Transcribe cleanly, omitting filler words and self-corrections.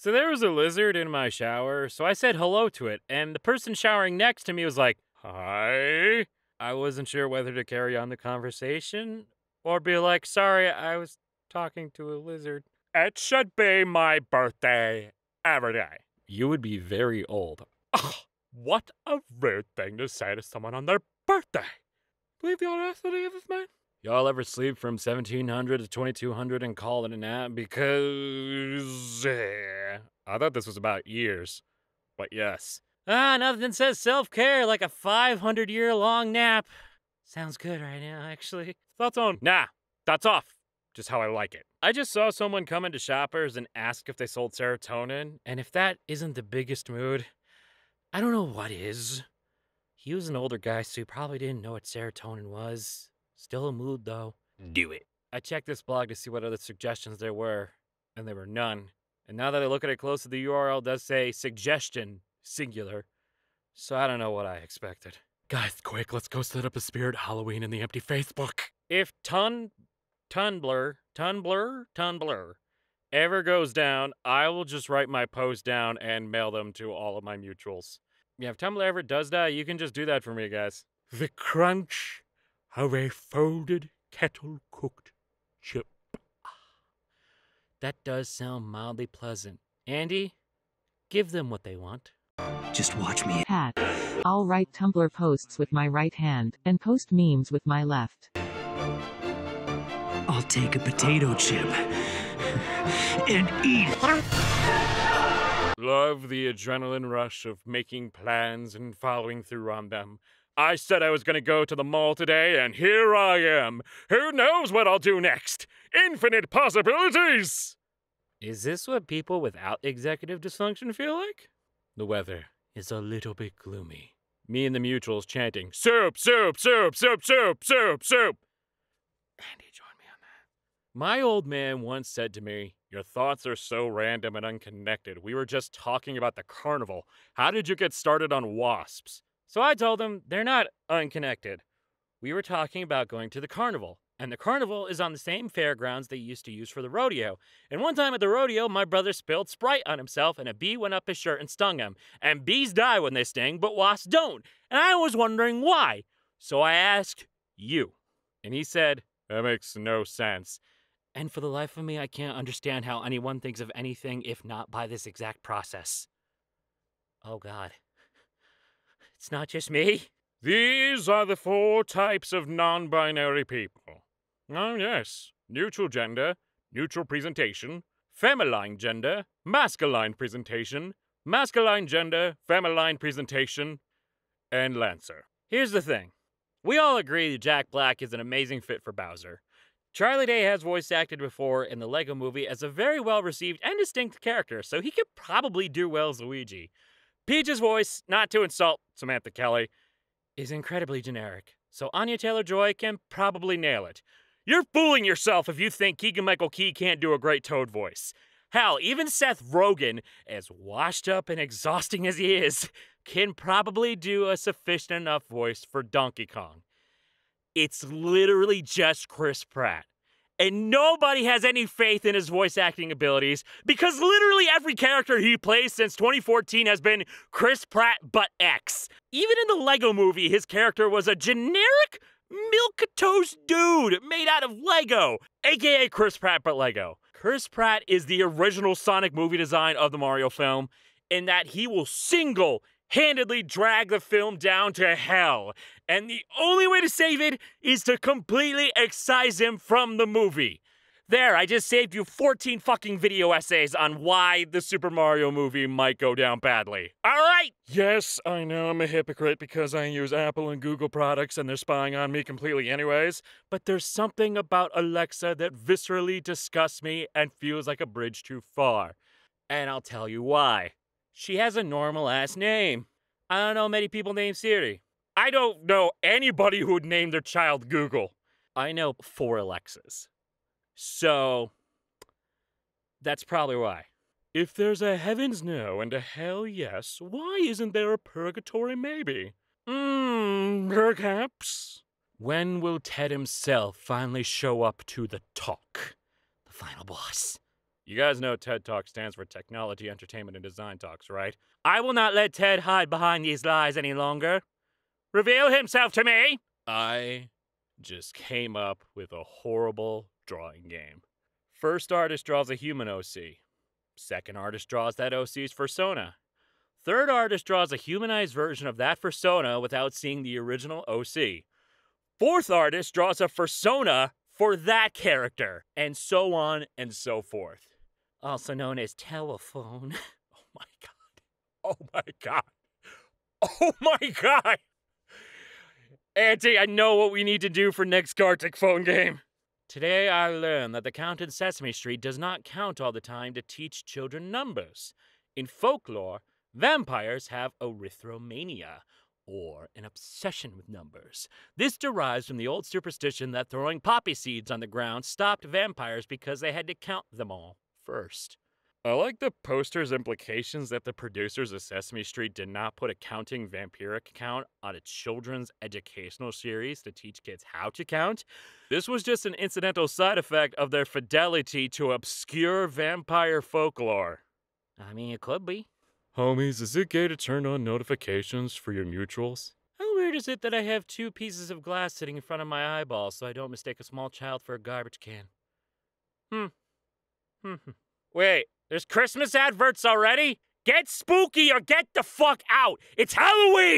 So there was a lizard in my shower, so I said hello to it, and the person showering next to me was like, hi? I wasn't sure whether to carry on the conversation or be like, sorry, I was talking to a lizard. It should be my birthday every day. You would be very old. Oh, what a rude thing to say to someone on their birthday. Believe the audacity of this man. Y'all ever sleep from 1700 to 2200 and call it a nap? Because I thought this was about years, but yes. Ah, nothing says self-care like a 500-year-long nap. Sounds good right now, actually. Thoughts on? Nah, that's off. Just how I like it. I just saw someone come into Shoppers and ask if they sold serotonin, and if that isn't the biggest mood, I don't know what is. He was an older guy, so he probably didn't know what serotonin was. Still a mood, though. Do it. I checked this blog to see what other suggestions there were, and there were none. And now that I look at it closer, the URL does say suggestion. Singular. So I don't know what I expected. Guys, quick, let's go set up a spirit Halloween in the empty Facebook. If Tumblr ever goes down, I will just write my post down and mail them to all of my mutuals. Yeah, if Tumblr ever does die, you can just do that for me, guys. The crunch of a folded kettle-cooked chip. That does sound mildly pleasant. Andy, give them what they want. Just watch me. Hat. I'll write Tumblr posts with my right hand and post memes with my left. I'll take a potato chip and eat it. Love the adrenaline rush of making plans and following through on them. I said I was going to go to the mall today, and here I am. Who knows what I'll do next? Infinite possibilities! Is this what people without executive dysfunction feel like? The weather is a little bit gloomy. Me and the mutuals chanting, soup, soup, soup, soup, soup, soup, soup. Andy, join me on that. My old man once said to me, your thoughts are so random and unconnected. We were just talking about the carnival. How did you get started on wasps? So I told him they're not unconnected. We were talking about going to the carnival. And the carnival is on the same fairgrounds they used to use for the rodeo. And one time at the rodeo, my brother spilled Sprite on himself and a bee went up his shirt and stung him. And bees die when they sting, but wasps don't. And I was wondering why. So I asked you. And he said, that makes no sense. And for the life of me, I can't understand how anyone thinks of anything if not by this exact process. Oh God. It's not just me. These are the four types of non-binary people. Oh, yes. Neutral gender, neutral presentation, feminine gender, masculine presentation, feminine presentation, and Lancer. Here's the thing. We all agree that Jack Black is an amazing fit for Bowser. Charlie Day has voice acted before in the Lego movie as a very well-received and distinct character, so he could probably do well as Luigi. Peach's voice, not to insult Samantha Kelly, is incredibly generic, so Anya Taylor-Joy can probably nail it. You're fooling yourself if you think Keegan-Michael Key can't do a great Toad voice. Hell, even Seth Rogen, as washed up and exhausting as he is, can probably do a sufficient enough voice for Donkey Kong. It's literally just Chris Pratt. And nobody has any faith in his voice acting abilities because literally every character he plays since 2014 has been Chris Pratt but X. Even in the Lego movie, his character was a generic milquetoast dude made out of Lego, aka Chris Pratt but Lego. Chris Pratt is the original Sonic movie design of the Mario film in that he will single-handedly drag the film down to hell. And the only way to save it is to completely excise him from the movie. There, I just saved you 14 fucking video essays on why the Super Mario movie might go down badly. All right! Yes, I know I'm a hypocrite because I use Apple and Google products and they're spying on me completely anyways, but there's something about Alexa that viscerally disgusts me and feels like a bridge too far. And I'll tell you why. She has a normal-ass name. I don't know many people named Siri. I don't know anybody who would name their child Google. I know 4 Alexas. So, that's probably why. If there's a heavens no and a hell yes, why isn't there a purgatory maybe? Perhaps. When will Ted himself finally show up to the talk? The final boss. You guys know TED Talk stands for Technology, Entertainment, and Design Talks, right? I will not let Ted hide behind these lies any longer. Reveal himself to me! I just came up with a horrible drawing game. First artist draws a human OC. Second artist draws that OC's persona. Third artist draws a humanized version of that persona without seeing the original OC. Fourth artist draws a persona for that character, and so on and so forth. Also known as telephone. Oh my God. Oh my God. Oh my God. Andy, I know what we need to do for next Gartic phone game. Today I learned that the count in Sesame Street does not count all the time to teach children numbers. In folklore, vampires have arithmomania, or an obsession with numbers. This derives from the old superstition that throwing poppy seeds on the ground stopped vampires because they had to count them all first. I like the poster's implications that the producers of Sesame Street did not put a counting vampiric count on a children's educational series to teach kids how to count. This was just an incidental side effect of their fidelity to obscure vampire folklore. I mean, it could be. Homies, is it gay to turn on notifications for your mutuals? How weird is it that I have two pieces of glass sitting in front of my eyeball so I don't mistake a small child for a garbage can? Wait, there's Christmas adverts already? Get spooky or get the fuck out! It's Halloween!